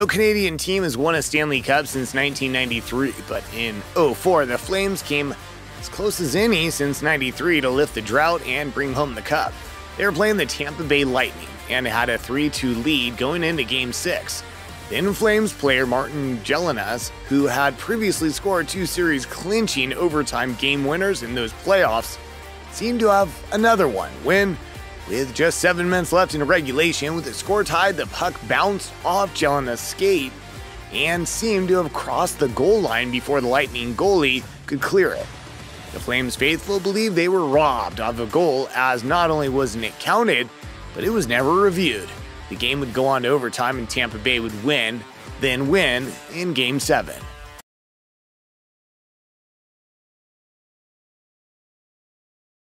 No Canadian team has won a Stanley Cup since 1993, but in 2004, the Flames came as close as any since 1993 to lift the drought and bring home the cup. They were playing the Tampa Bay Lightning and had a 3-2 lead going into Game 6. Then Flames player Martin Gelinas, who had previously scored two series-clinching overtime game winners in those playoffs, seemed to have another one when, with just 7 minutes left in regulation, with the score tied, the puck bounced off Gelinas' skate and seemed to have crossed the goal line before the Lightning goalie could clear it. The Flames faithful believe they were robbed of a goal, as not only wasn't it counted, but it was never reviewed. The game would go on to overtime and Tampa Bay would win, then win in Game 7.